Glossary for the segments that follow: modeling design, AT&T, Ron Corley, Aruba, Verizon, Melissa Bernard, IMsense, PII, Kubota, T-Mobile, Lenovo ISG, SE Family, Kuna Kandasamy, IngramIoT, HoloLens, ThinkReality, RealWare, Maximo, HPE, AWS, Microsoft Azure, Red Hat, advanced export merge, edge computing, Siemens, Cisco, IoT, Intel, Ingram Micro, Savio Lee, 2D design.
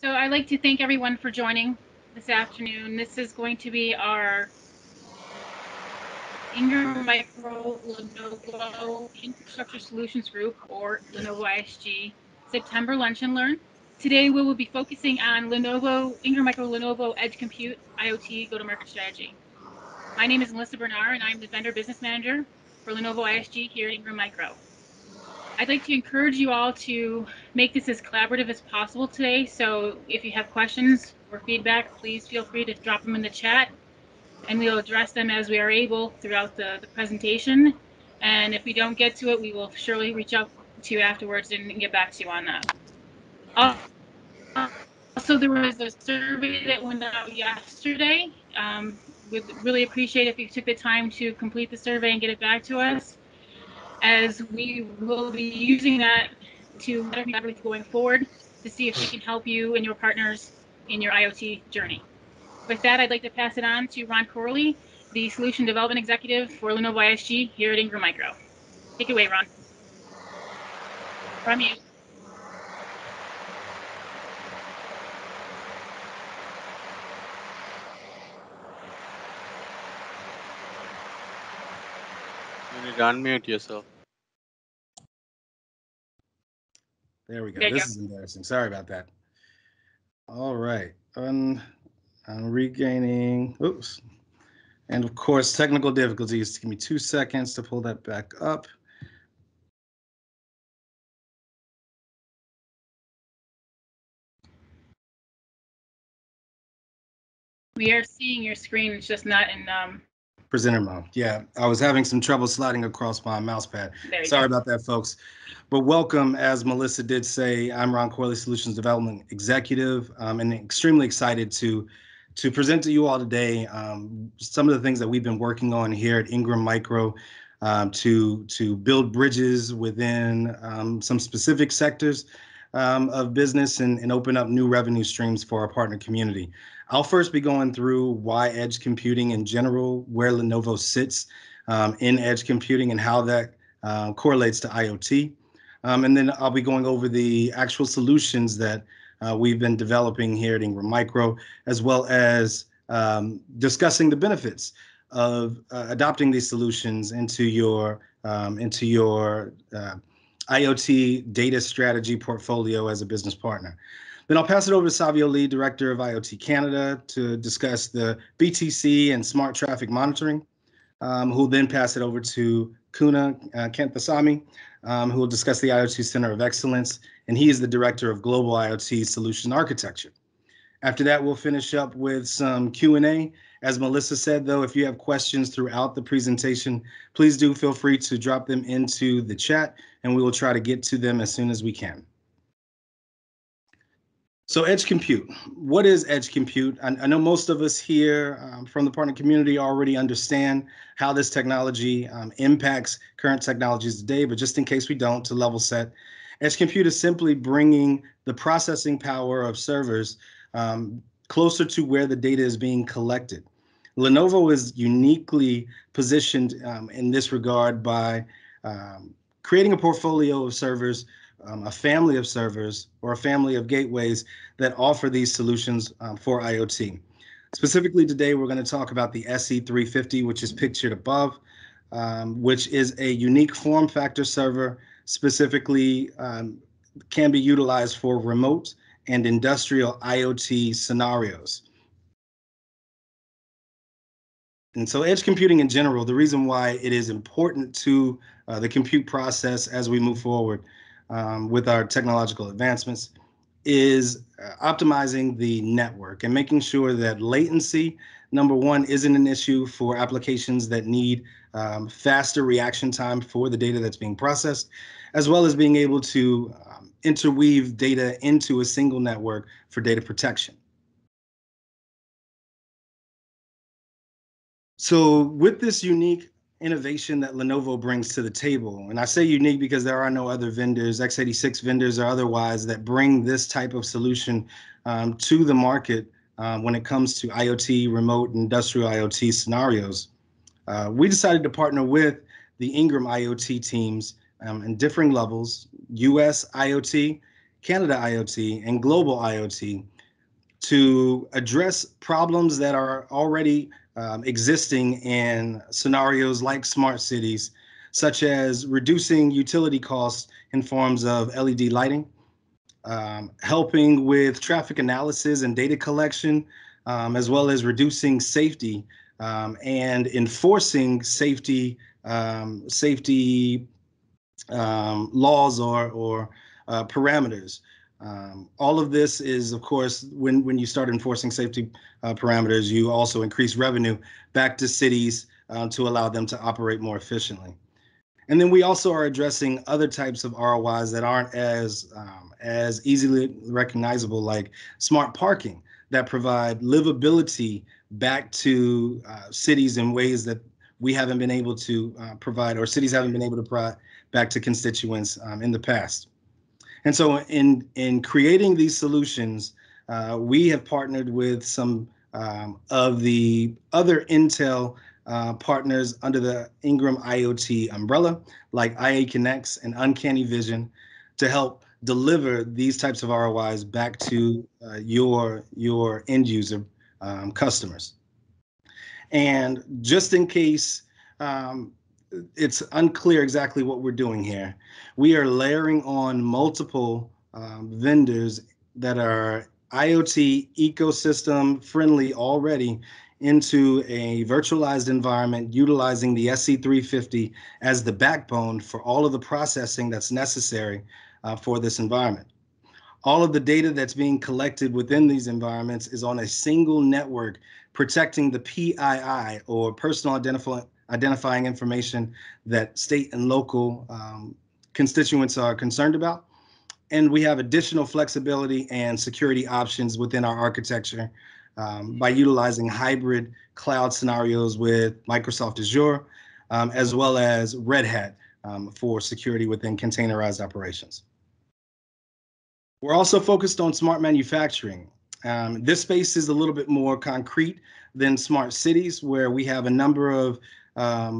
So I'd like to thank everyone for joining this afternoon. This is going to be our Ingram Micro Lenovo Infrastructure Solutions Group, or Lenovo ISG, September Lunch and Learn. Today we will be focusing on Ingram Micro Lenovo Edge Compute, IoT, go-to-market strategy. My name is Melissa Bernard, and I'm the Vendor Business Manager for Lenovo ISG here at Ingram Micro. I'd like to encourage you all to make this as collaborative as possible today. So if you have questions or feedback, please feel free to drop them in the chat, and we'll address them as we are able throughout the presentation. And if we don't get to it, we will surely reach out to you afterwards and get back to you on that. Also, there was a survey that went out yesterday. We'd really appreciate if you took the time to complete the survey and get it back to us, as we will be using that to going forward to see if we can help you and your partners in your IoT journey. With that, I'd like to pass it on to Ron Corley, the Solution Development Executive for Lenovo ISG here at Ingram Micro. Take it away, Ron. From you. You need to unmute yourself. There we go. This is embarrassing. Sorry about that. All right. I'm regaining, oops. And of course, technical difficulties. Give me 2 seconds to pull that back up. We are seeing your screen. It's just not in presenter mode. Yeah, I was having some trouble sliding across my mouse pad. Sorry about that, folks. But welcome, as Melissa did say, I'm Ron Corley, Solutions Development Executive, and extremely excited to present to you all today some of the things that we've been working on here at Ingram Micro to build bridges within some specific sectors of business and open up new revenue streams for our partner community. I'll first be going through why edge computing in general, where Lenovo sits in edge computing and how that correlates to IoT. And then I'll be going over the actual solutions that we've been developing here at Ingram Micro, as well as discussing the benefits of adopting these solutions into your IoT data strategy portfolio as a business partner. Then I'll pass it over to Savio Lee, Director of IoT Canada, to discuss the BTC and smart traffic monitoring, who will then pass it over to Kuna Kandasamy, who will discuss the IoT Center of Excellence, and he is the Director of Global IoT Solution Architecture. After that, we'll finish up with some Q&A. As Melissa said, though, if you have questions throughout the presentation, please do feel free to drop them into the chat, and we will try to get to them as soon as we can. So edge compute. What is edge compute? I know most of us here from the partner community already understand how this technology impacts current technologies today, but just in case we don't, to level set, edge compute is simply bringing the processing power of servers closer to where the data is being collected. Lenovo is uniquely positioned in this regard by creating a portfolio of servers, a family of servers, or a family of gateways that offer these solutions for IoT. Specifically today, we're going to talk about the SE350, which is pictured above, which is a unique form factor server, specifically can be utilized for remote and industrial IoT scenarios. And so edge computing in general, the reason why it is important to the compute process as we move forward with our technological advancements is optimizing the network and making sure that latency, number one, isn't an issue for applications that need faster reaction time for the data that's being processed, as well as being able to interweave data into a single network for data protection. So with this unique innovation that Lenovo brings to the table, and I say unique because there are no other vendors, x86 vendors or otherwise, that bring this type of solution to the market when it comes to IoT, remote, industrial IoT scenarios. We decided to partner with the Ingram IoT teams in differing levels, US IoT, Canada IoT, and global IoT to address problems that are already existing in scenarios like smart cities, such as reducing utility costs in forms of LED lighting, helping with traffic analysis and data collection, as well as reducing safety and enforcing safety laws or parameters. All of this is, of course, when you start enforcing safety parameters, you also increase revenue back to cities to allow them to operate more efficiently. And then we also are addressing other types of ROIs that aren't as easily recognizable, like smart parking that provide livability back to cities in ways that we haven't been able to provide, or cities haven't been able to provide back to constituents in the past. And so in creating these solutions, we have partnered with some of the other Intel partners under the Ingram IoT umbrella, like IA Connects and Uncanny Vision, to help deliver these types of ROIs back to your end user customers. And just in case it's unclear exactly what we're doing here, we are layering on multiple vendors that are IoT ecosystem friendly already into a virtualized environment utilizing the SE350 as the backbone for all of the processing that's necessary for this environment. All of the data that's being collected within these environments is on a single network, protecting the PII, or personal identifying information, that state and local constituents are concerned about. And we have additional flexibility and security options within our architecture by utilizing hybrid cloud scenarios with Microsoft Azure, as well as Red Hat for security within containerized operations. We're also focused on smart manufacturing. This space is a little bit more concrete than smart cities, where we have a number of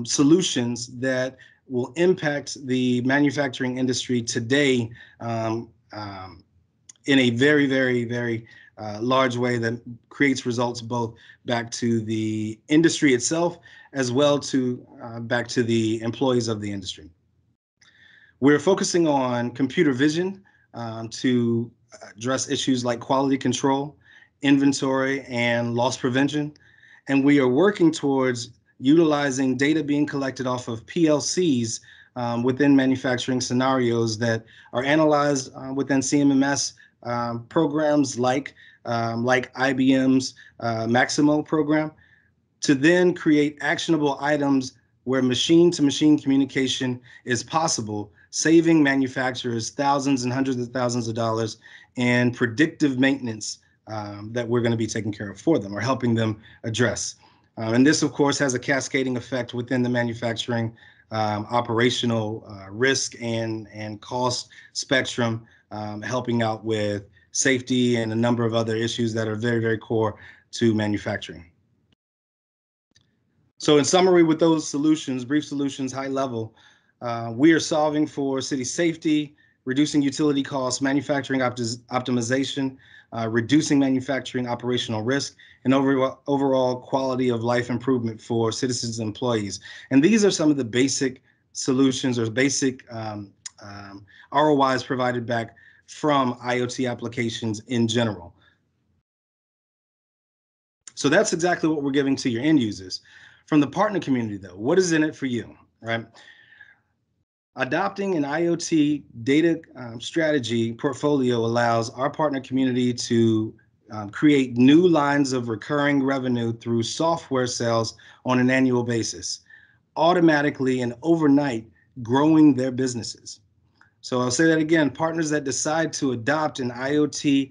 solutions that will impact the manufacturing industry today in a very, very, very large way that creates results both back to the industry itself as well to back to the employees of the industry. We're focusing on computer vision to address issues like quality control, inventory, and loss prevention. And we are working towards utilizing data being collected off of PLCs within manufacturing scenarios that are analyzed within CMMS programs like IBM's Maximo program, to then create actionable items where machine-to-machine communication is possible, saving manufacturers thousands and hundreds of thousands of dollars in predictive maintenance that we're going to be taking care of for them or helping them address. And this, of course, has a cascading effect within the manufacturing operational risk and cost spectrum, helping out with safety and a number of other issues that are very, very core to manufacturing. So in summary, with those solutions, brief solutions, high level, we are solving for city safety, reducing utility costs, manufacturing optimization, reducing manufacturing operational risk, and overall quality of life improvement for citizens and employees. And these are some of the basic solutions or basic ROIs provided back from IoT applications in general. So that's exactly what we're giving to your end users. From the partner community, though, what is in it for you, right? Adopting an IoT data strategy portfolio allows our partner community to create new lines of recurring revenue through software sales on an annual basis, automatically and overnight growing their businesses. So I'll say that again, partners that decide to adopt an IoT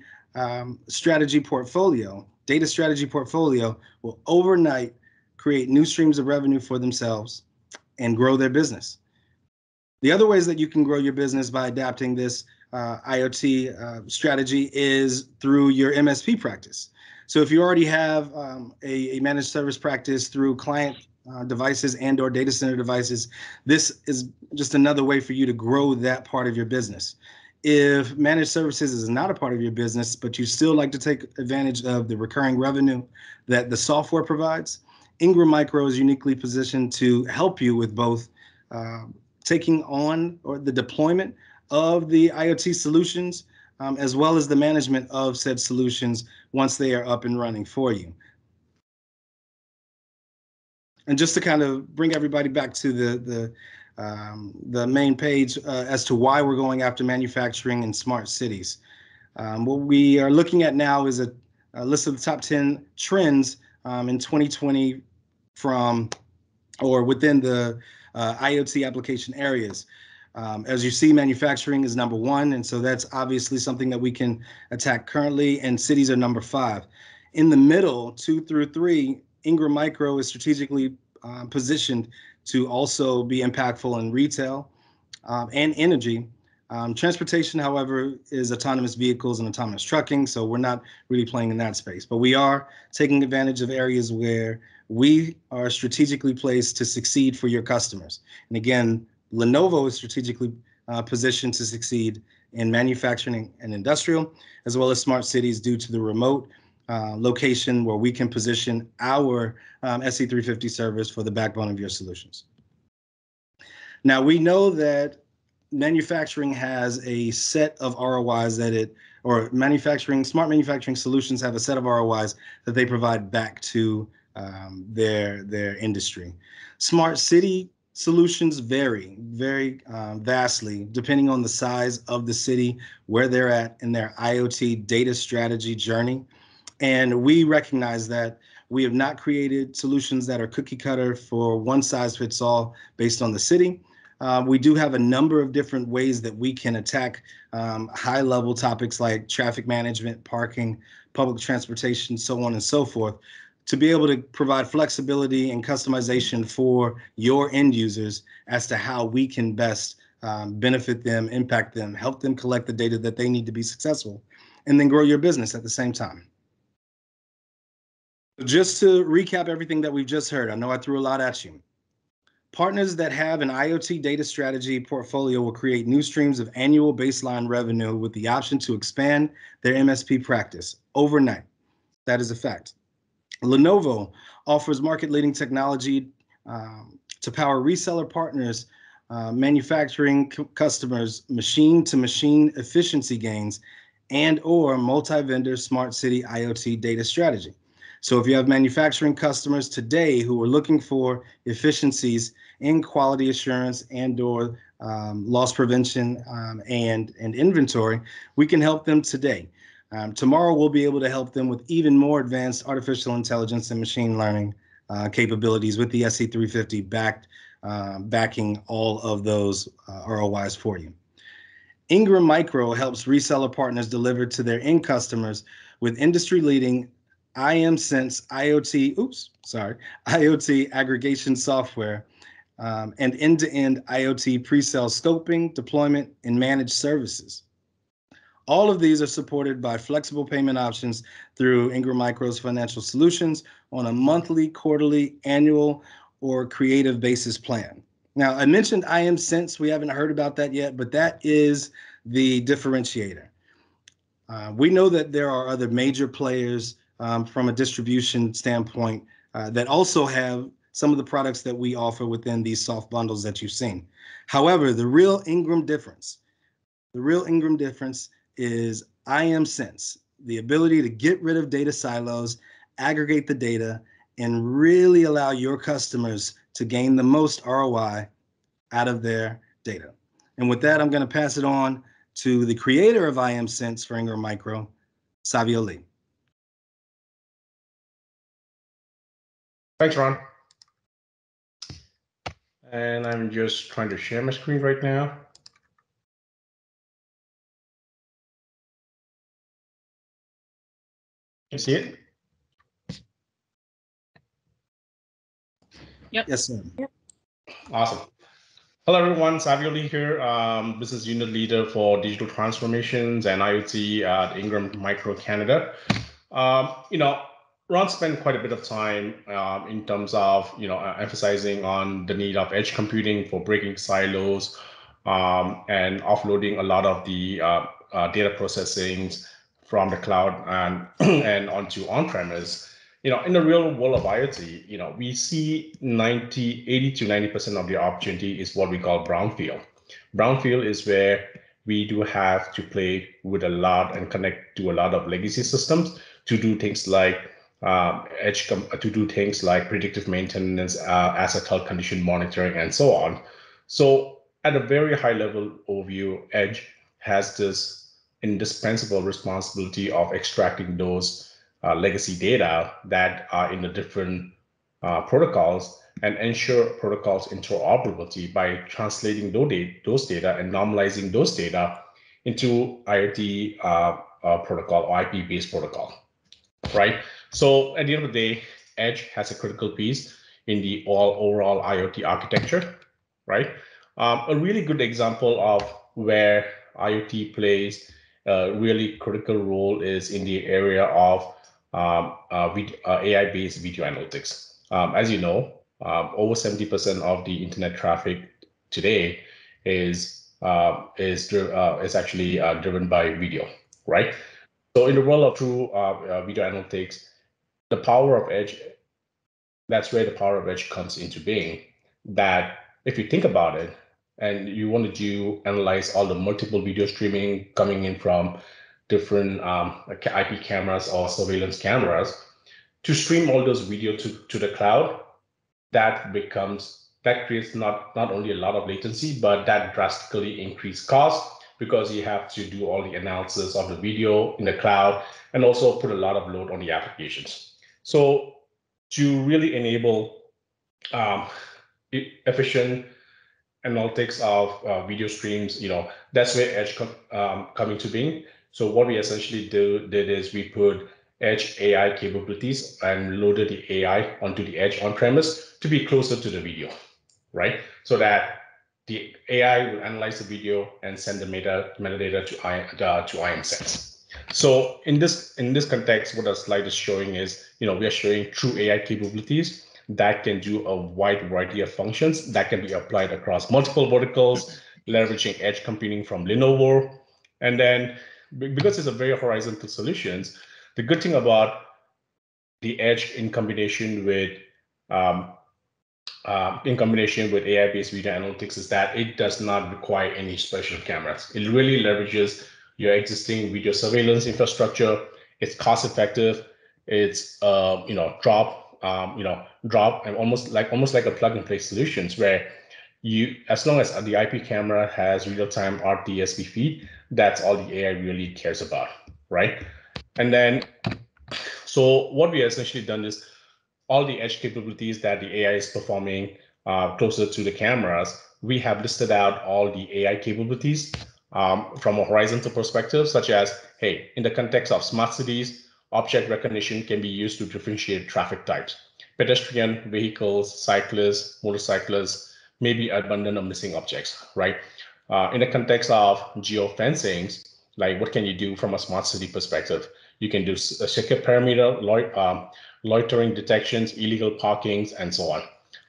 strategy portfolio, data strategy portfolio, will overnight create new streams of revenue for themselves and grow their business. The other ways that you can grow your business by adapting this IoT strategy is through your MSP practice. So if you already have a managed service practice through client devices and or data center devices, this is just another way for you to grow that part of your business. If managed services is not a part of your business, but you still like to take advantage of the recurring revenue that the software provides, Ingram Micro is uniquely positioned to help you with both taking on or the deployment of the IoT solutions, as well as the management of said solutions once they are up and running for you. And just to kind of bring everybody back to the main page as to why we're going after manufacturing and smart cities. What we are looking at now is a list of the top 10 trends in 2020 from or within the IoT application areas. As you see, manufacturing is number one, and so that's obviously something that we can attack currently, and cities are number 5. In the middle, 2 through 3, Ingram Micro is strategically positioned to also be impactful in retail and energy. Transportation, however, is autonomous vehicles and autonomous trucking, so we're not really playing in that space. But we are taking advantage of areas where we are strategically placed to succeed for your customers. And again, Lenovo is strategically positioned to succeed in manufacturing and industrial, as well as smart cities due to the remote location where we can position our SE350 service for the backbone of your solutions. Now, we know that manufacturing has a set of ROIs that it, or manufacturing, smart manufacturing solutions have a set of ROIs that they provide back to their industry. Smart city solutions vary very vastly depending on the size of the city, where they're at in their IoT data strategy journey. And we recognize that we have not created solutions that are cookie cutter for one size fits all based on the city. We do have a number of different ways that we can attack high level topics like traffic management, parking, public transportation, so on and so forth, to be able to provide flexibility and customization for your end users as to how we can best benefit them, impact them, help them collect the data that they need to be successful, and then grow your business at the same time. Just to recap everything that we've just heard, I know I threw a lot at you. Partners that have an IoT data strategy portfolio will create new streams of annual baseline revenue with the option to expand their MSP practice overnight. That is a fact. Lenovo offers market-leading technology to power reseller partners, manufacturing customers, machine-to-machine efficiency gains, and or multi-vendor smart city IoT data strategy. So if you have manufacturing customers today who are looking for efficiencies in quality assurance and or loss prevention and inventory, we can help them today. Tomorrow we'll be able to help them with even more advanced artificial intelligence and machine learning capabilities with the SE350 backing all of those ROIs for you. Ingram Micro helps reseller partners deliver to their end customers with industry-leading IMsense IoT aggregation software and end-to-end IoT pre-sale scoping, deployment, and managed services. All of these are supported by flexible payment options through Ingram Micro's financial solutions on a monthly, quarterly, annual, or creative basis plan. Now, I mentioned IMsense. We haven't heard about that yet, but that is the differentiator. We know that there are other major players from a distribution standpoint that also have some of the products that we offer within these soft bundles that you've seen. However, the real Ingram difference is IMsense, the ability to get rid of data silos, aggregate the data, and really allow your customers to gain the most ROI out of their data. And with that, I'm going to pass it on to the creator of IMsense for Ingram Micro, Savio Lee. Thanks, Ron. And I'm just trying to share my screen right now. You see it? Yep. Yes, sir. Yep. Awesome. Hello, everyone. Savio Lee here, business unit leader for digital transformations and IoT at Ingram Micro Canada. Ron spent quite a bit of time in terms of emphasizing on the need of edge computing for breaking silos, and offloading a lot of the data processing from the cloud and onto on-premise. You know, in the real world of IoT, you know, we see 80 to 90% of the opportunity is what we call brownfield. Brownfield is where we do have to play with a lot and connect to a lot of legacy systems to do things like predictive maintenance, asset health condition monitoring, and so on. So at a very high level overview, Edge has this indispensable responsibility of extracting those legacy data that are in the different protocols and ensure protocols interoperability by translating those data and normalizing those data into IoT protocol or IP-based protocol, right? So at the end of the day, Edge has a critical piece in the overall IoT architecture, right? A really good example of where IoT plays a really critical role is in the area of AI-based video analytics. As you know, over 70% of the internet traffic today is actually driven by video, right? So in the world of true video analytics, the power of Edge, that's where the power of Edge comes into being. That if you think about it, and you wanted to analyze all the multiple video streaming coming in from different IP cameras or surveillance cameras, to stream all those video to the cloud, that creates not only a lot of latency, but that drastically increased cost, because you have to do all the analysis of the video in the cloud and also put a lot of load on the applications. So to really enable efficient analytics of video streams, you know, that's where Edge coming to being. So what we essentially did is we put Edge AI capabilities and loaded the AI onto the Edge on-premise to be closer to the video, right? So that the AI will analyze the video and send the metadata to IMsense. So in this context, what our slide is showing is, you know, we are showing true AI capabilities that can do a wide variety of functions that can be applied across multiple verticals, leveraging edge computing from Lenovo. And then because it's a very horizontal solutions, the good thing about the Edge in combination with AI-based video analytics is that it does not require any special cameras. It really leverages your existing video surveillance infrastructure. It's cost-effective. It's drop and almost like a plug-and-play solutions where you, as long as the IP camera has real-time RTSP feed, that's all the AI really cares about, right? And then, so what we essentially done is, all the edge capabilities that the AI is performing closer to the cameras, we have listed out all the AI capabilities from a horizontal perspective, such as, hey, in the context of smart cities, object recognition can be used to differentiate traffic types. Pedestrian, vehicles, cyclists, motorcyclists may be abundant of missing objects, right? In the context of geofencing, like what can you do from a smart city perspective? You can do a secure perimeter, loitering detections, illegal parkings, and so on.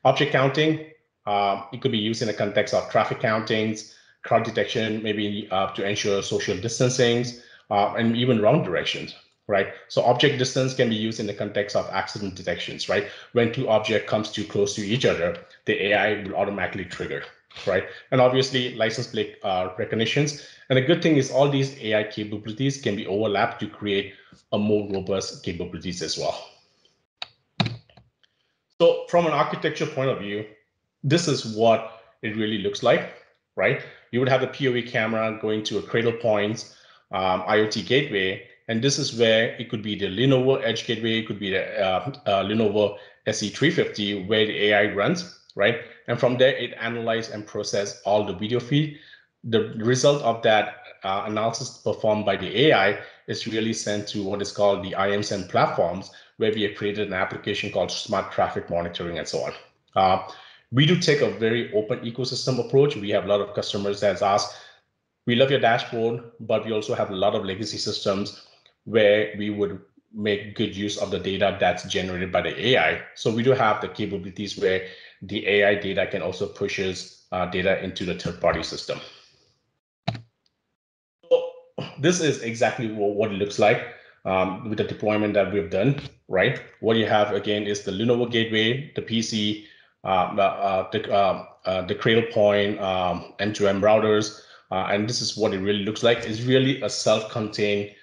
Object counting, it could be used in the context of traffic countings, crowd detection, maybe to ensure social distancing, and even wrong directions, right? So object distance can be used in the context of accident detections, right? When two objects comes too close to each other, the AI will automatically trigger, right? And obviously license plate recognitions. And the good thing is all these AI capabilities can be overlapped to create a more robust capabilities as well. So from an architecture point of view, this is what it really looks like, right? You would have the POV camera going to a Cradle Point IoT gateway, and this is where it could be the Lenovo Edge Gateway, it could be the Lenovo SE350 where the AI runs, right? And from there, it analyzes and processes all the video feed. The result of that analysis performed by the AI is really sent to what is called the IMsense platforms, where we have created an application called Smart Traffic Monitoring and so on. We do take a very open ecosystem approach. We have a lot of customers that ask, we love your dashboard, but we also have a lot of legacy systems where we would make good use of the data that's generated by the AI. So we do have the capabilities where the AI data can also pushes data into the third-party system. this is exactly what it looks like with the deployment that we've done, right? What you have, again, is the Lenovo gateway, the PC, the Cradle Point M2M routers, and this is what it really looks like. It's really a self-contained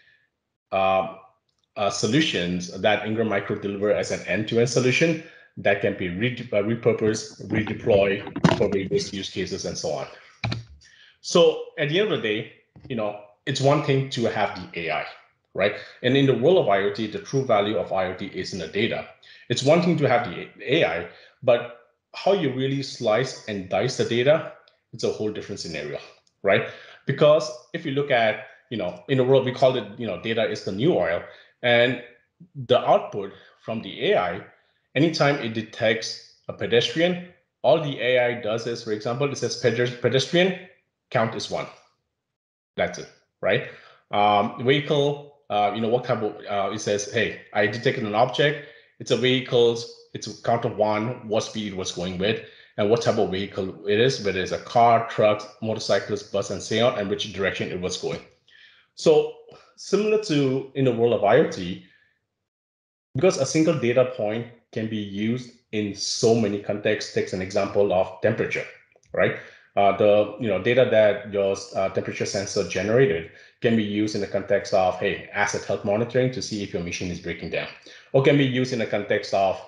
solutions that Ingram Micro deliver as an end-to-end solution that can be repurposed, redeployed for various use cases and so on. So at the end of the day, you know, it's one thing to have the AI, right? And in the world of IoT, the true value of IoT is in the data. It's one thing to have the AI, but how you really slice and dice the data, it's a whole different scenario, right? Because if you look at, you know, in the world, we call it, you know, data is the new oil, and the output from the AI, anytime it detects a pedestrian, all the AI does is, for example, it says pedestrian, count is 1. That's it, right? Vehicle, you know, what type of, it says, hey, I detected an object, it's a vehicle, it's a count of 1, what speed it was going with, and what type of vehicle it is, whether it's a car, truck, motorcycles, bus, and so on, and which direction it was going. So similar to in the world of IoT, because a single data point can be used in so many contexts. Takes an example of temperature, right? The data that your temperature sensor generated can be used in the context of, hey, asset health monitoring to see if your machine is breaking down, or can be used in the context of,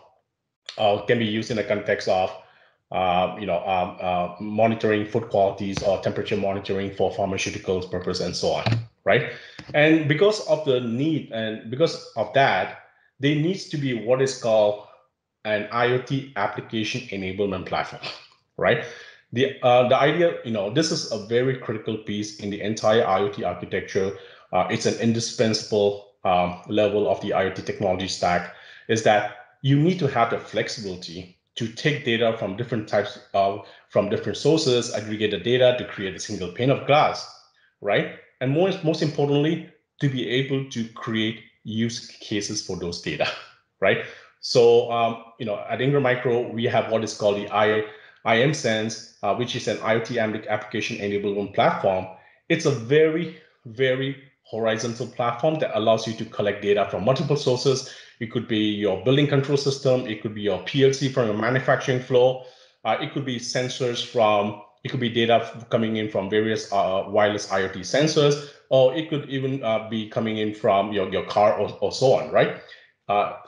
monitoring food qualities or temperature monitoring for pharmaceuticals purpose and so on. Right. And because of the need and because of that, there needs to be what is called an IoT application enablement platform. Right. The idea, you know, this is a very critical piece in the entire IoT architecture. It's an indispensable level of the IoT technology stack, is that you need to have the flexibility to take data from different types of, from different sources, aggregate the data to create a single pane of glass. Right. And most importantly, to be able to create use cases for those data, right? So, you know, at Ingram Micro, we have what is called the IMsense, which is an IoT application enablement platform. It's a very, very horizontal platform that allows you to collect data from multiple sources. It could be your building control system. It could be your PLC from your manufacturing flow. It could be sensors from, it could be data coming in from various wireless IoT sensors, or it could even be coming in from your car or so on, right?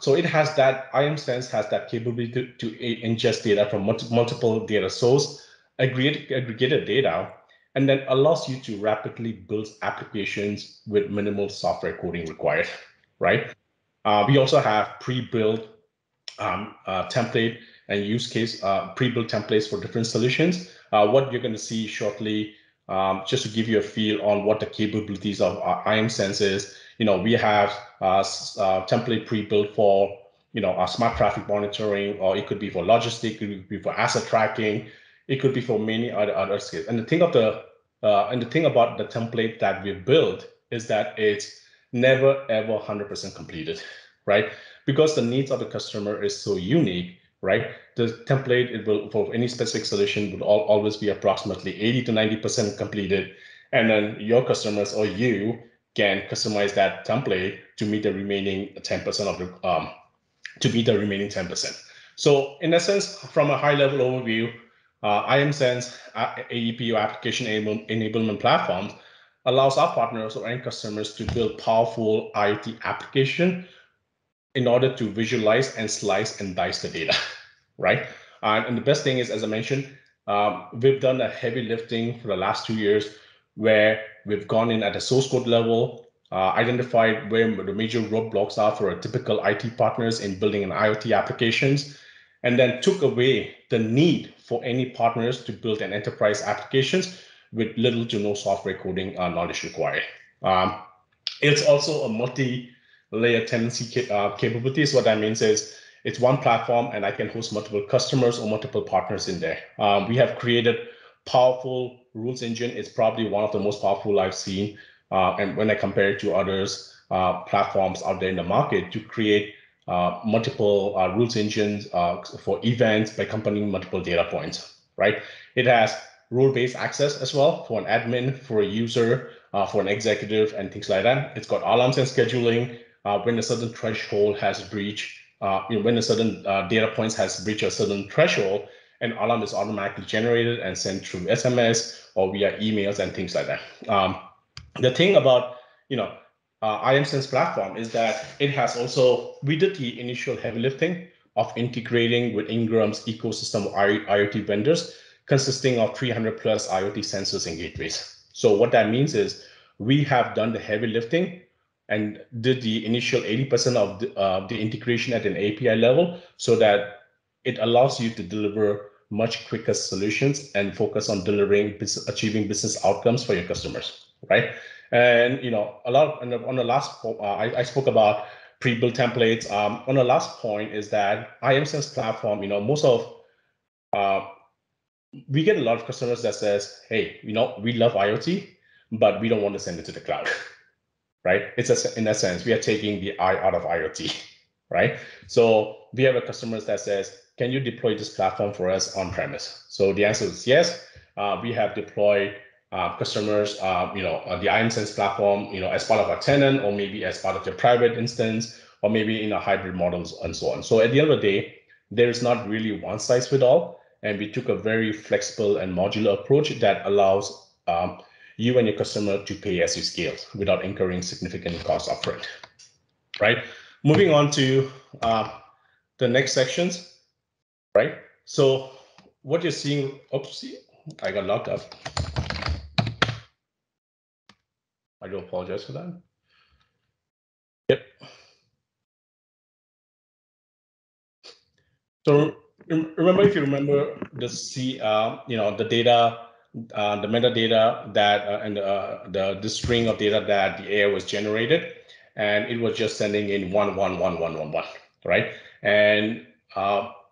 So it has that, IMsense has that capability to ingest data from multiple data sources, aggregated data, and then allows you to rapidly build applications with minimal software coding required, right? We also have pre-built template and use case, pre-built templates for different solutions. What you're going to see shortly, just to give you a feel on what the capabilities of IMsense is, you know, we have template pre-built for, you know, our smart traffic monitoring, or it could be for logistics, it could be for asset tracking, it could be for many other skills. And the thing of the and the thing about the template that we built is that it's never ever 100% completed, right? Because the needs of the customer is so unique. Right, the template, it will, for any specific solution, will always be approximately 80 to 90% completed, and then your customers or you can customize that template to meet the remaining 10% of the So, in essence, from a high-level overview, IMsense AEPU application enablement platform allows our partners or end customers to build powerful IoT application in order to visualize and slice and dice the data, right? And the best thing is, as I mentioned, we've done a heavy lifting for the last 2 years, where we've gone in at the source code level, identified where the major roadblocks are for a typical IT partners in building an IoT applications, and then took away the need for any partners to build an enterprise applications with little to no software coding knowledge required. It's also a multi-layer tenancy capabilities. What that means is it's one platform and I can host multiple customers or multiple partners in there. We have created powerful rules engine. It's probably one of the most powerful I've seen. And when I compare it to others platforms out there in the market, to create multiple rules engines for events by combining multiple data points, right? It has rule-based access as well for an admin, for a user, for an executive and things like that. It's got alarms and scheduling. When a certain threshold has breached, when a certain data points has breached a certain threshold, an alarm is automatically generated and sent through SMS or via emails and things like that. The thing about, IMsense platform is that it has also, we did the initial heavy lifting of integrating with Ingram's ecosystem of IoT vendors, consisting of 300 plus IoT sensors and gateways. So what that means is we have done the heavy lifting and did the initial 80% of the integration at an API level, so that it allows you to deliver much quicker solutions and focus on delivering, achieving business outcomes for your customers, right? And on the last, I spoke about pre-built templates. On the last point is that IMsense platform, most of, we get a lot of customers that says, hey, we love IoT, but we don't want to send it to the cloud, right? In that sense, we are taking the I out of IoT, right? So we have a customer that says, can you deploy this platform for us on-premise? So the answer is yes. We have deployed customers, the IMsense platform, as part of a tenant, or maybe as part of your private instance, or maybe in a hybrid models and so on. So at the end of the day, there is not really one size fit all. And we took a very flexible and modular approach that allows you and your customer to pay as you scale without incurring significant cost upfront, right? Moving on to the next sections, right? So what you're seeing, oopsie, I got locked up. I do apologize for that. Yep. So remember, if you remember the data, the metadata that, the string of data that the AI was generated, and it was just sending in 1, 1, 1, 1, 1, 1, right? And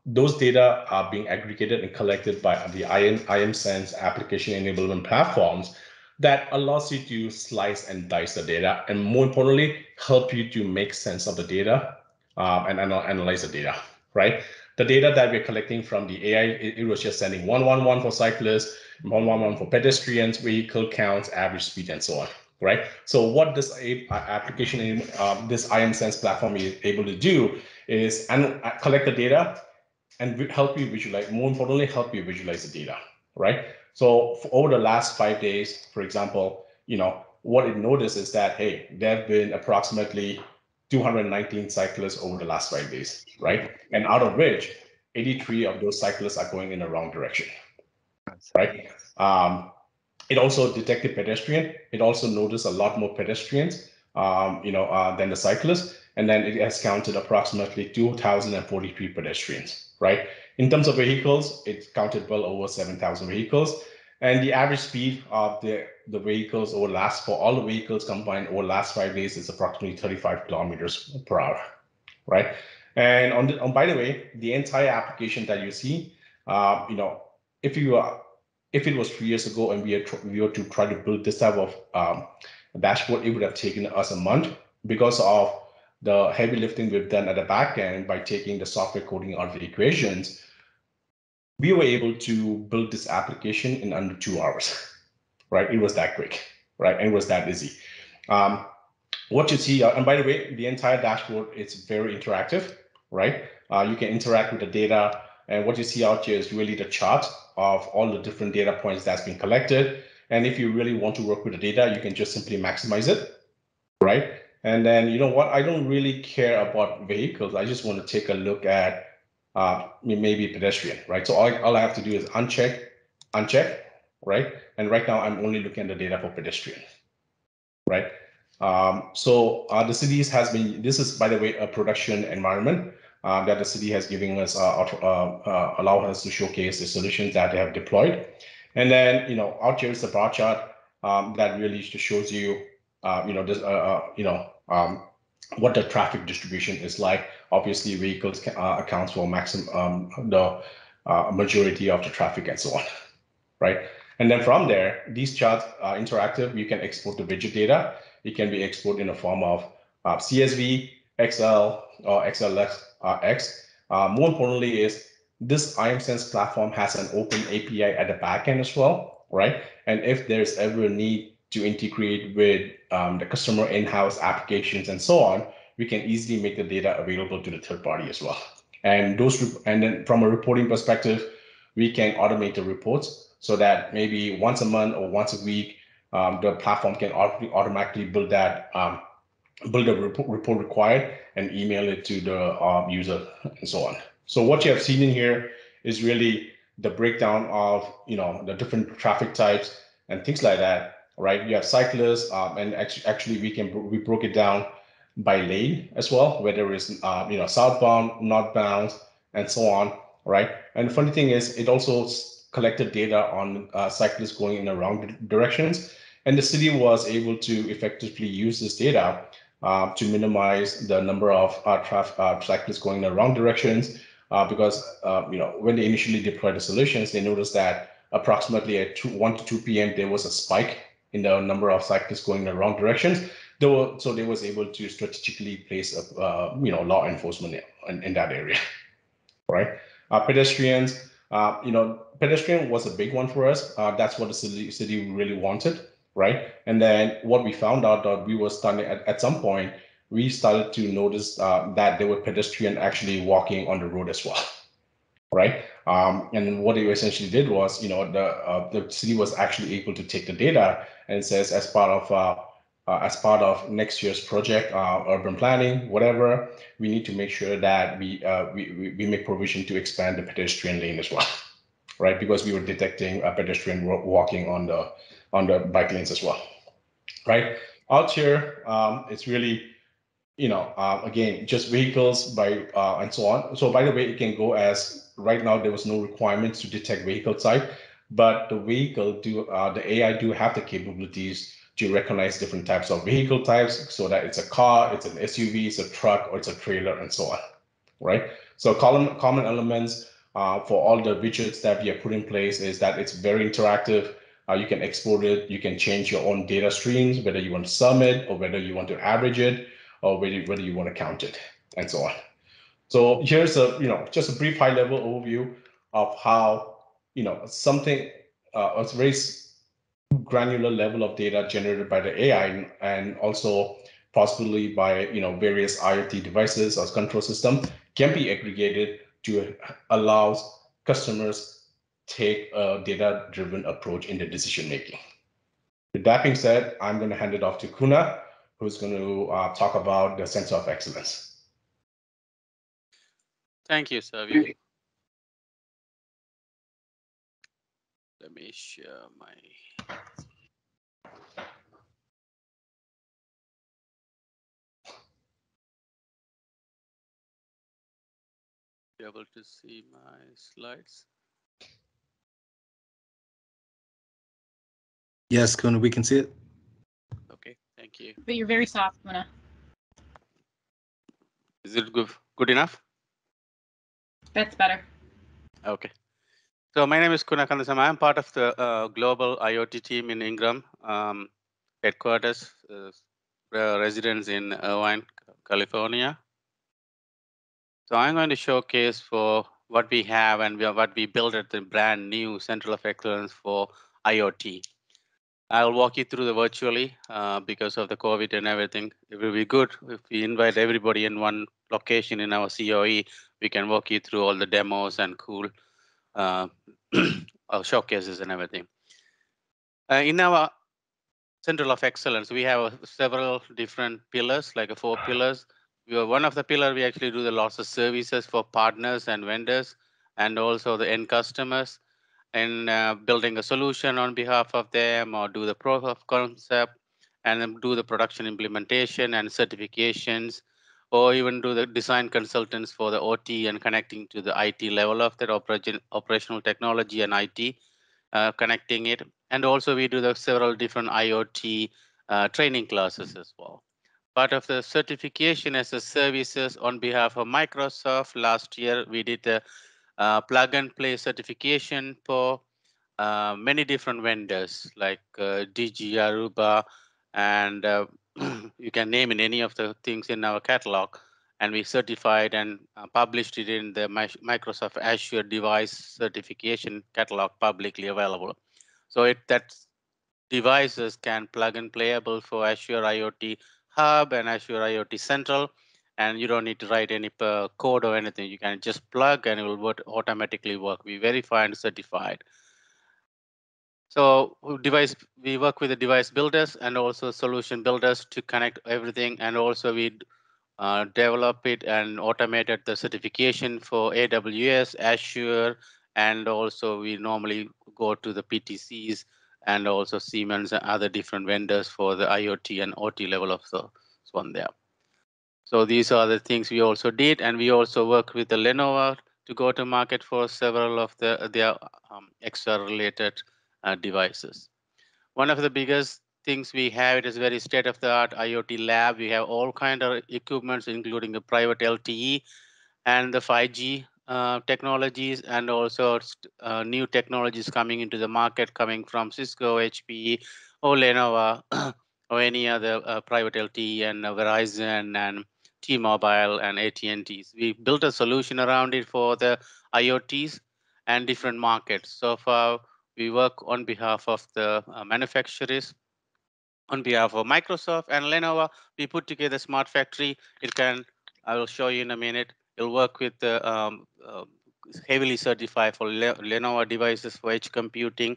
those data are being aggregated and collected by the IMsense application enablement platforms that allows you to slice and dice the data, and more importantly, help you to make sense of the data and analyze the data, right? The data that we're collecting from the AI, it was just sending 1, 1, 1 for cyclists, 1, 1, 1 for pedestrians, vehicle counts, average speed, and so on, right? So what this application, this IMsense platform is able to do is collect the data and help you visualize, more importantly, help you visualize the data, right? So for over the last 5 days, for example, what it noticed is that, hey, there have been approximately 219 cyclists over the last 5 days, right? And out of which 83 of those cyclists are going in the wrong direction, right? It also detected pedestrian. It also noticed a lot more pedestrians, than the cyclists. And then it has counted approximately 2,043 pedestrians, right? In terms of vehicles, it counted well over 7,000 vehicles, and the average speed of the vehicles for all the vehicles combined over the last 5 days is approximately 35 kilometers per hour, right? And by the way, the entire application that you see, if it was 3 years ago and we were to try to build this type of dashboard, it would have taken us a month because of the heavy lifting we've done at the back end by taking the software coding out of the equations. We were able to build this application in under 2 hours, right? It was that quick, right? And it was that easy. What you see, and by the way, the entire dashboard is very interactive, right? You can interact with the data, and what you see out here is really the chart of all the different data points that's been collected. And if you really want to work with the data, you can just simply maximize it, right? And then, I don't really care about vehicles. I just want to take a look at maybe pedestrian, right? So all I have to do is uncheck, right? And right now I'm only looking at the data for pedestrian, right? The cities has been, this is, by the way, a production environment that the city has given us, allow us to showcase the solutions that they have deployed. And then, out here is the bar chart that really shows you, what the traffic distribution is like. Obviously, vehicles accounts for maximum the majority of the traffic and so on, right? And then from there, these charts are interactive. You can export the widget data. It can be exported in the form of CSV, Excel, or XLX. More importantly, is this IMsense platform has an open API at the back end as well, right? And if there's ever a need to integrate with the customer in-house applications and so on, we can easily make the data available to the third party as well. And those, and then from a reporting perspective, we can automate the reports so that maybe once a month or once a week, the platform can automatically build that, build a report required and email it to the user and so on. So what you have seen in here is really the breakdown of, you know, the different traffic types and things like that, right? You have cyclists, and actually we broke it down by lane as well, whether it's you know, southbound, northbound, and so on, right? And the funny thing is, it also collected data on cyclists going in the wrong directions, and the city was able to effectively use this data to minimize the number of cyclists going in the wrong directions, because you know, when they initially deployed the solutions, they noticed that approximately at 1 to 2 p.m. there was a spike in the number of cyclists going in the wrong directions. So they was able to strategically place a, you know, law enforcement in that area, right? Pedestrians, you know, pedestrian was a big one for us. That's what the city really wanted, right? And then what we found out that we were starting at some point, we started to notice that there were pedestrians actually walking on the road as well, right? And what they essentially did was, you know, the city was actually able to take the data and says as part of next year's project, urban planning, whatever, we need to make sure that we make provision to expand the pedestrian lane as well, right? Because we were detecting a pedestrian walking on the bike lanes as well, right? Out here, it's really, you know, again, just vehicles by and so on. So by the way, it can go as right now there was no requirements to detect vehicle type, but the vehicle the AI do have the capabilities to recognize different types of vehicle types, so that it's a car, it's an SUV, it's a truck, or it's a trailer, and so on, right? So common elements for all the widgets that we have put in place is that it's very interactive. You can export it, you can change your own data streams, whether you want to sum it, or whether you want to average it, or whether you want to count it, and so on. So here's a, you know, just a brief high-level overview of how, you know, something, it's very granular level of data generated by the AI and also possibly by, you know, various IoT devices or control system can be aggregated to allow customers take a data-driven approach in their decision-making. With that being said, I'm going to hand it off to Kuna, who's going to talk about the center of excellence. Thank you, Savio. Let me share my... Be able to see my slides? Yes, Kuna, we can see it. Okay, thank you. But you're very soft, Kuna. Is it good enough? That's better. Okay. So my name is Kuna Kandasamy. I'm part of the global IoT team in Ingram, headquarters, residence in Irvine, California. So I'm going to showcase for what we have and what we built at the brand new Center of Excellence for IoT. I'll walk you through the virtually because of the COVID and everything. It will be good if we invite everybody in one location in our COE. We can walk you through all the demos and cool showcases and everything. In our Center of Excellence, we have several different pillars, like 4 pillars. We are one of the pillars, we actually do the lots of services for partners and vendors, and also the end customers, and building a solution on behalf of them, or do the proof of concept, and then do the production implementation and certifications, or even do the design consultants for the OT and connecting to the IT level of that operational technology and IT, connecting it. And also we do the several different IoT training classes as well. Part of the certification as a services on behalf of Microsoft, last year we did the plug and play certification for many different vendors like Digi, Aruba, and you can name in any of the things in our catalog, and we certified and published it in the Microsoft Azure device certification catalog, publicly available. So it, that's devices can plug and playable for Azure IoT Hub and Azure IoT Central. And you don't need to write any code or anything. You can just plug and it will work, automatically work. We verify and certified. So we work with the device builders and also solution builders to connect everything. And also we develop it and automated the certification for AWS, Azure, and also we normally go to the PTCs and also Siemens and other different vendors for the IoT and OT level of the one there. So these are the things we also did, and we also work with the Lenovo to go to market for several of their XR-related devices. One of the biggest things we have, it is very state-of-the-art IoT lab. We have all kinds of equipments, including the private LTE and the 5G technologies, and also new technologies coming into the market, coming from Cisco, HPE, or Lenovo, or any other private LTE and Verizon and T-Mobile and AT&Ts. We built a solution around it for the IoTs and different markets. So far, we work on behalf of the manufacturers, on behalf of Microsoft and Lenovo. We put together Smart Factory. It can, I will show you in a minute. It'll work with the heavily certified for Lenovo devices for edge computing.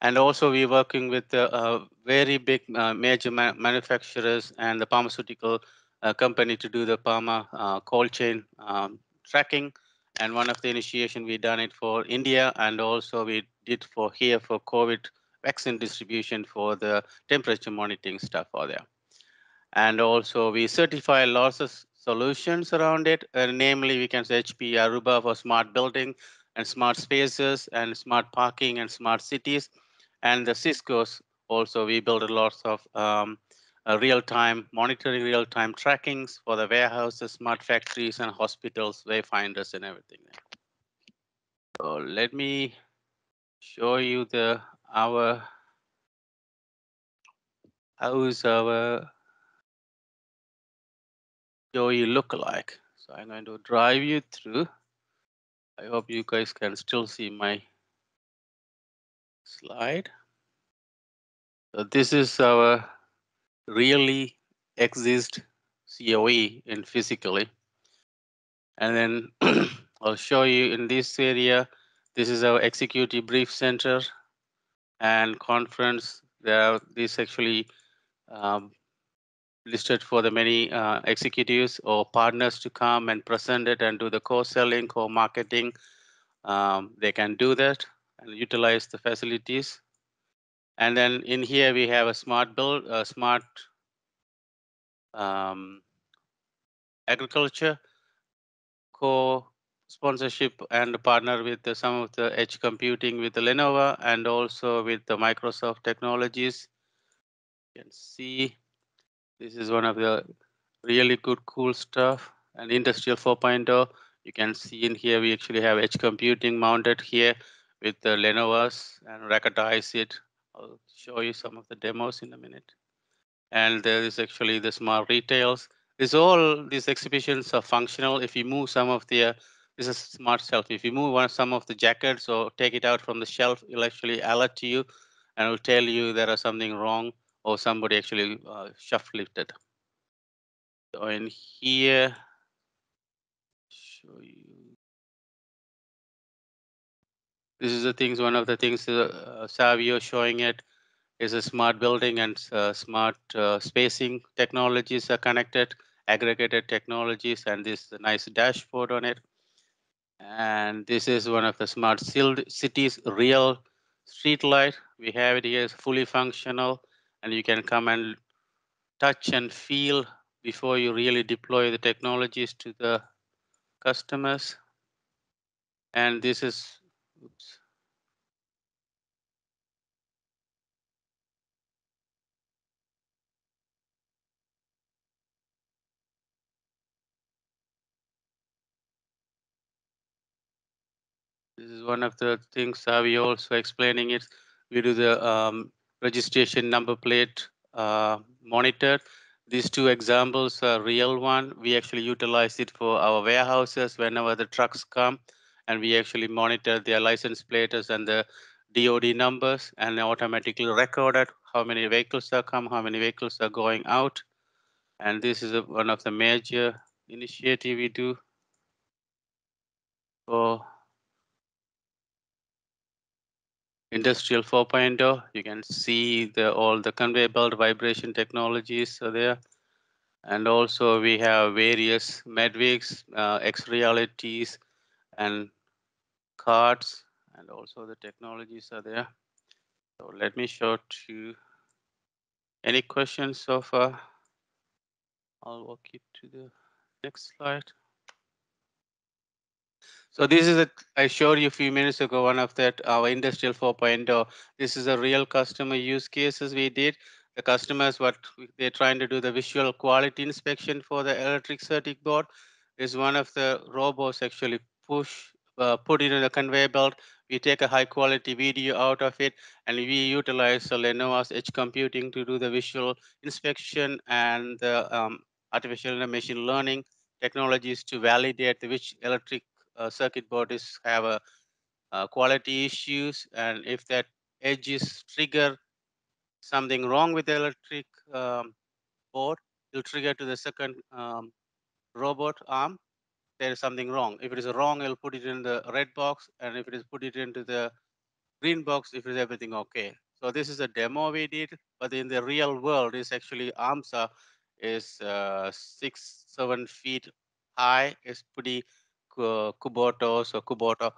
And also we're working with the very big major manufacturers and the pharmaceutical company to do the pharma cold chain tracking. And one of the initiation, we done it for India, and also we did for here for COVID vaccine distribution for the temperature monitoring stuff over there. And also we certify lots of solutions around it. Namely, we can say HPE Aruba for smart building and smart spaces and smart parking and smart cities. And the Cisco's also, we build lots of real-time monitoring, real-time trackings for the warehouses, smart factories, and hospitals, wayfinders, and everything. So let me show you the how our lookalike. So I'm going to drive you through. I hope you guys can still see my slide. So this is our really exist COE in physically. And then I'll show you in this area, this is our executive brief center and conference. This actually listed for the many executives or partners to come and present it and do the co-selling, co-marketing. They can do that and utilize the facilities. And then in here we have a smart build, a smart agriculture co-sponsorship and partner with some of the edge computing with the Lenovo and also with the Microsoft technologies. You can see this is one of the really good, cool stuff. And Industrial 4.0, you can see in here we actually have edge computing mounted here with the Lenovo's and Rocketize it. I'll show you some of the demos in a minute. And there is actually the smart retails. These exhibitions are functional. If you move some of the, this is smart shelf. If you move some of the jackets or take it out from the shelf, it'll actually alert you and it'll tell you there is something wrong or somebody actually shuffled it. So in here, show you. This is the things, one of the things Savio showing it is a smart building and smart spacing technologies are connected, aggregated technologies, and this nice dashboard on it. And this is one of the smart cities, real street light. We have it here, it's fully functional, and you can come and touch and feel before you really deploy the technologies to the customers. And this is, oops. This is one of the things we also explaining it. We do the registration number plate monitor. These two examples are real one. We actually utilize it for our warehouses whenever the trucks come. And we actually monitor their license plates and the DoD numbers, and they automatically recorded how many vehicles are come, how many vehicles are going out. And this is one of the major initiative we do. So Industrial 4.0, you can see the, all the conveyor belt vibration technologies are there. And also we have various Medwigs, X-Realities, and cards, and also the technologies are there. So let me show to you. Any questions so far? I'll walk you to the next slide. So this is a, I showed you a few minutes ago, one of that, our Industrial 4.0. This is a real customer use cases we did. The customers, what they're trying to do, the visual quality inspection for the electric circuit board is one of the robots actually put it in the conveyor belt. We take a high quality video out of it, and we utilize Lenovo's edge computing to do the visual inspection and the artificial and machine learning technologies to validate which electric circuit board is have a quality issues. And if that edge is trigger something wrong with the electric board, it'll trigger to the second robot arm. There is something wrong. If it is wrong, it'll put it in the red box, and if it is put it into the green box, if it is everything okay. So this is a demo we did, but in the real world, is actually arms is 6-7 feet high. It's pretty Kubota,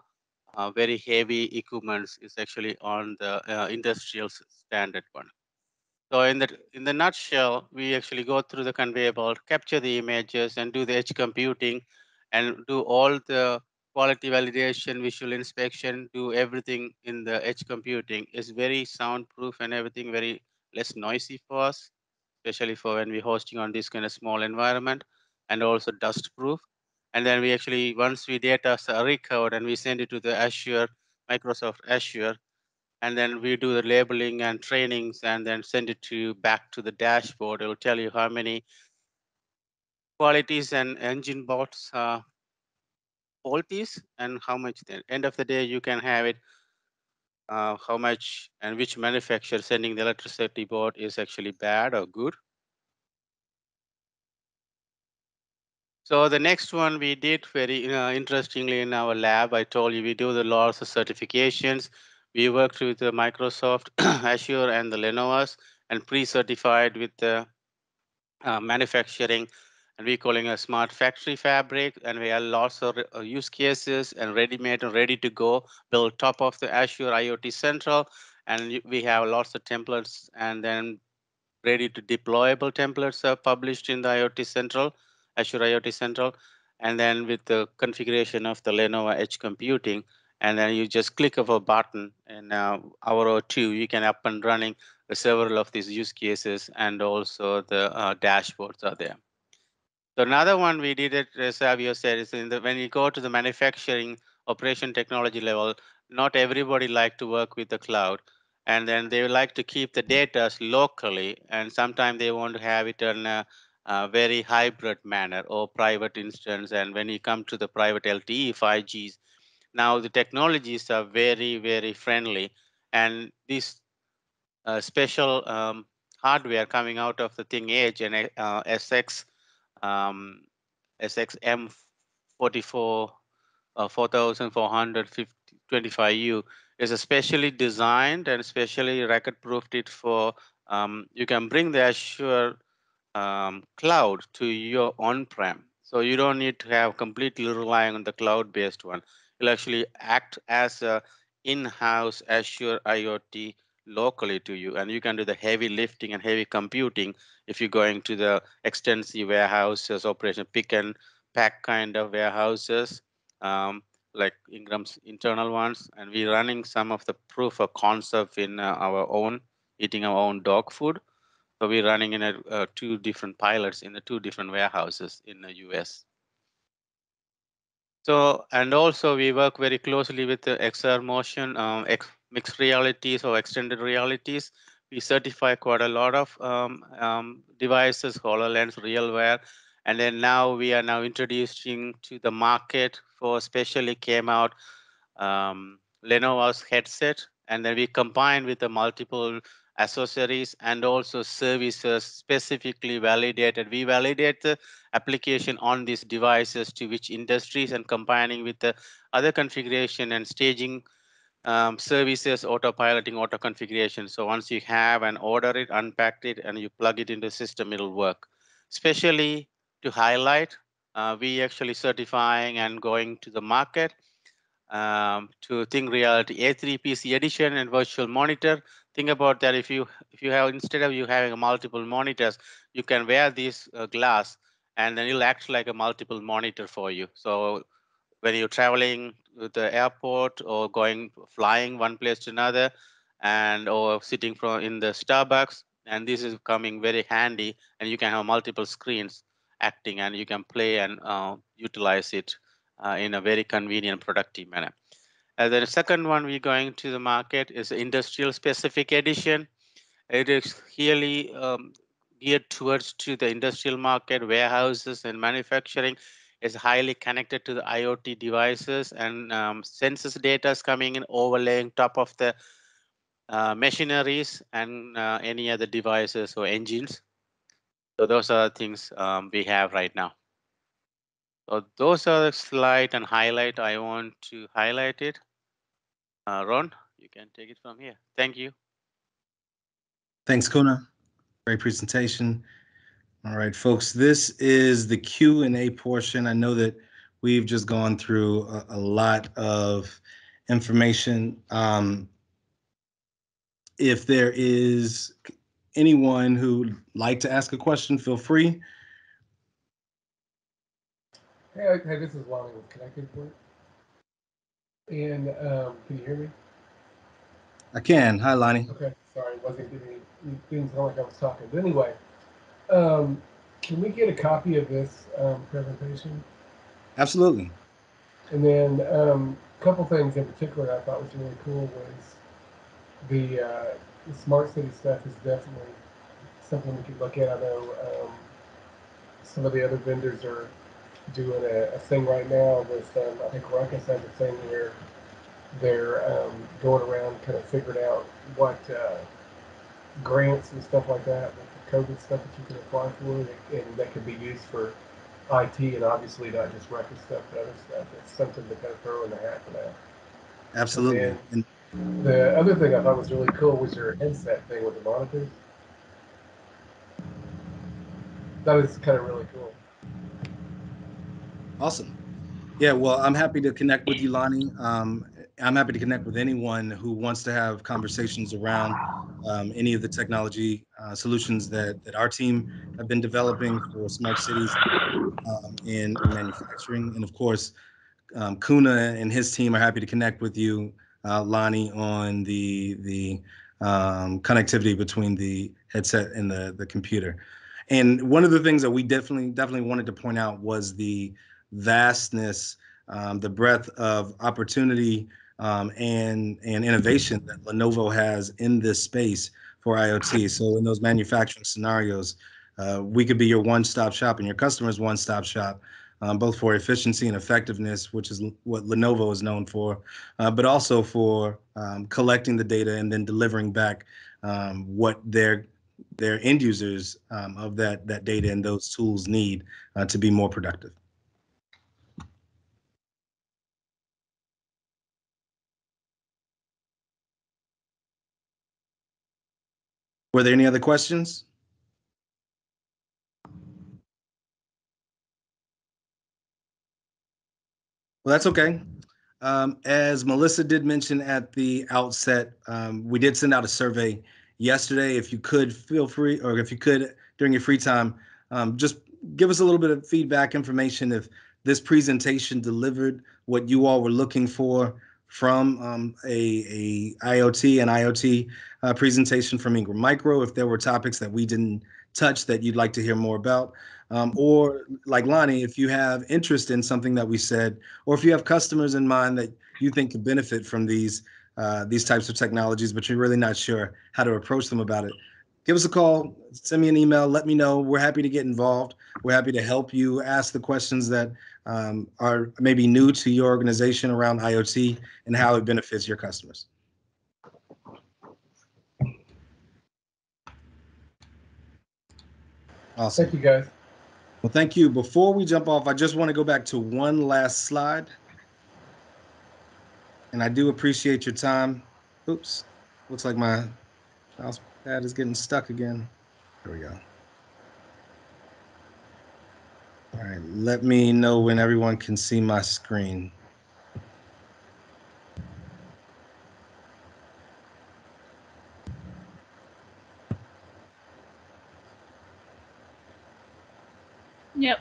very heavy equipments is actually on the industrial standard one. So in the nutshell, we actually go through the conveyor belt, capture the images, and do the edge computing, and do all the quality validation, visual inspection, do everything in the edge computing. It's very soundproof and everything, very less noisy for us, especially for when we're hosting on this kind of small environment, and also dust proof. And then we actually, once we data are recovered and we send it to the Azure, Microsoft Azure, and then we do the labeling and trainings and then send it to back to the dashboard. It'll tell you how many qualities and engine bots are faulties and how much. Then end of the day, you can have it how much and which manufacturer sending the electricity board is actually bad or good. So the next one we did very interestingly in our lab. I told you we do the lots of certifications. We worked with the Microsoft Azure and the Lenovo's and pre-certified with the manufacturing. And we're calling a smart factory fabric, and we have lots of use cases and ready-made and ready to go, built top of the Azure IoT Central. And we have lots of templates, and then ready to deployable templates are published in the IoT Central, Azure IoT Central. And then with the configuration of the Lenovo Edge Computing, and then you just click of a button in an hour or two, you can up and running several of these use cases, and also the dashboards are there. So another one we did it, as Savio said, is in the, when you go to the manufacturing operation technology level, not everybody like to work with the cloud, and then they would like to keep the data locally, and sometimes they want to have it in a very hybrid manner or private instance. And when you come to the private LTE 5Gs, now the technologies are very, very friendly, and these special hardware coming out of the ThinkEdge and SXM44 4425U is especially designed and especially record proofed it for you can bring the Azure cloud to your on-prem, so you don't need to have completely relying on the cloud-based one. It'll actually act as a in-house Azure IoT locally to you, and you can do the heavy lifting and heavy computing if you're going to the extensive warehouses, operation pick and pack kind of warehouses, like Ingram's internal ones. And we're running some of the proof of concept in our own, eating our own dog food. So we're running in two different pilots in the two different warehouses in the US. So, and also we work very closely with the XR Motion, mixed realities or extended realities. We certify quite a lot of devices, HoloLens, RealWare. And then now we are now introducing to the market for especially came out Lenovo's headset And then we combine with the multiple accessories and also services specifically validated. We validate the application on these devices to which industries and combining with the other configuration and staging services, autopiloting, auto configuration. So once you have and order it, unpacked it, and you plug it into the system, it'll work. Especially to highlight, we actually certifying and going to the market to ThinkReality A3 PC edition and virtual monitor. Think about that. If you have, instead of you having multiple monitors, you can wear this glass and then it'll act like a multiple monitor for you. So when you're traveling to the airport or going flying one place to another and or sitting in the Starbucks, and this is coming very handy, and you can have multiple screens acting and you can play and utilize it in a very convenient, productive manner. And then the second one we're going to the market is industrial specific edition. It is clearly geared towards to the industrial market, warehouses and manufacturing. Is highly connected to the IoT devices and sensors data is coming in, overlaying top of the machineries and any other devices or engines. So those are the things we have right now. So those are the slide and highlight. I want to highlight it. Ron, you can take it from here. Thank you. Thanks, Kuna. Great presentation. All right, folks, this is the Q&A portion. I know that we've just gone through a lot of information. If there is anyone who'd like to ask a question, feel free. Hey, this is Lonnie with Connected Port. And can you hear me? I can. Hi, Lonnie. OK, sorry, it didn't sound like I was talking. But anyway. Can we get a copy of this presentation? Absolutely. And then a couple things in particular I thought was really cool was the smart city stuff is definitely something we could look at. I know some of the other vendors are doing a thing right now with, I think Rocket's has a thing where they're going around kind of figuring out what grants and stuff like that. COVID stuff that you can apply for, and that can be used for IT, and obviously not just record stuff, but other stuff. It's something to kind of throw in the hat for that. Absolutely. And the other thing I thought was really cool was your headset thing with the monitors. That is kind of really cool. Awesome. Yeah, well, I'm happy to connect with you, Lonnie. I'm happy to connect with anyone who wants to have conversations around any of the technology solutions that our team have been developing for smart cities in manufacturing. And of course, Kuna and his team are happy to connect with you, Lonnie, on the connectivity between the headset and the computer. And one of the things that we definitely wanted to point out was the vastness, the breadth of opportunity and innovation that Lenovo has in this space for IoT. So in those manufacturing scenarios, we could be your one-stop shop and your customer's one-stop shop, both for efficiency and effectiveness, which is what Lenovo is known for, but also for collecting the data and then delivering back what their end users of that data and those tools need to be more productive. Were there any other questions? Well, that's okay. As Melissa did mention at the outset, we did send out a survey yesterday. If you could, feel free, or if you could during your free time, just give us a little bit of feedback information if this presentation delivered what you all were looking for from a IoT and IoT presentation from Ingram Micro, if there were topics that we didn't touch that you'd like to hear more about, or like Lonnie, if you have interest in something that we said, or if you have customers in mind that you think could benefit from these types of technologies, but you're really not sure how to approach them about it, give us a call, send me an email, let me know. We're happy to get involved. We're happy to help you ask the questions that are maybe new to your organization around IoT and how it benefits your customers. Awesome. Thank you, guys. Well, thank you. Before we jump off, I just want to go back to one last slide. And I do appreciate your time. Oops, looks like my mouse pad is getting stuck again. There we go. All right, let me know when everyone can see my screen. Yep.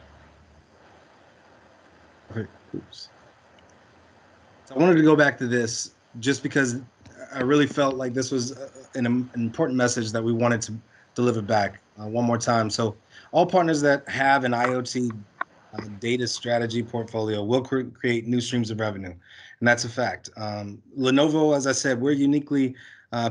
Okay, oops. So I wanted to go back to this just because I really felt like this was an important message that we wanted to deliver back one more time. So all partners that have an IoT data strategy portfolio will create new streams of revenue, and that's a fact. Lenovo, as I said, we're uniquely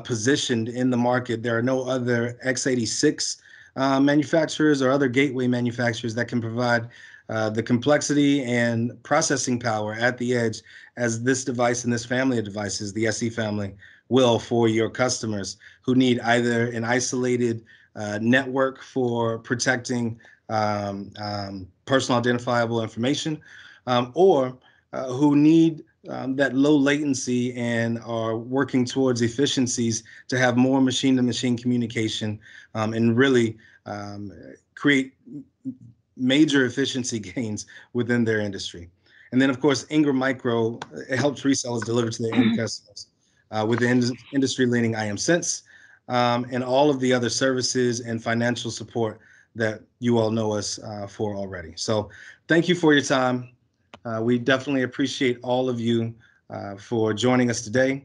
positioned in the market. There are no other x86 manufacturers or other gateway manufacturers that can provide the complexity and processing power at the edge as this device and this family of devices, the SE family, will for your customers who need either an isolated network for protecting personal identifiable information or who need that low latency and are working towards efficiencies to have more machine-to-machine communication and really create major efficiency gains within their industry. And then, of course, Ingram Micro helps resellers deliver to their end customers with industry-leading IMsense and all of the other services and financial support that you all know us for already. So thank you for your time. We definitely appreciate all of you for joining us today.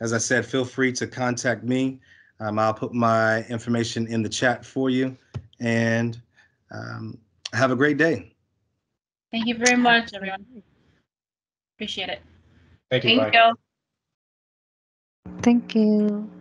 As I said, feel free to contact me. I'll put my information in the chat for you, and have a great day. Thank you very much, everyone. Appreciate it. Thank you. Thank you.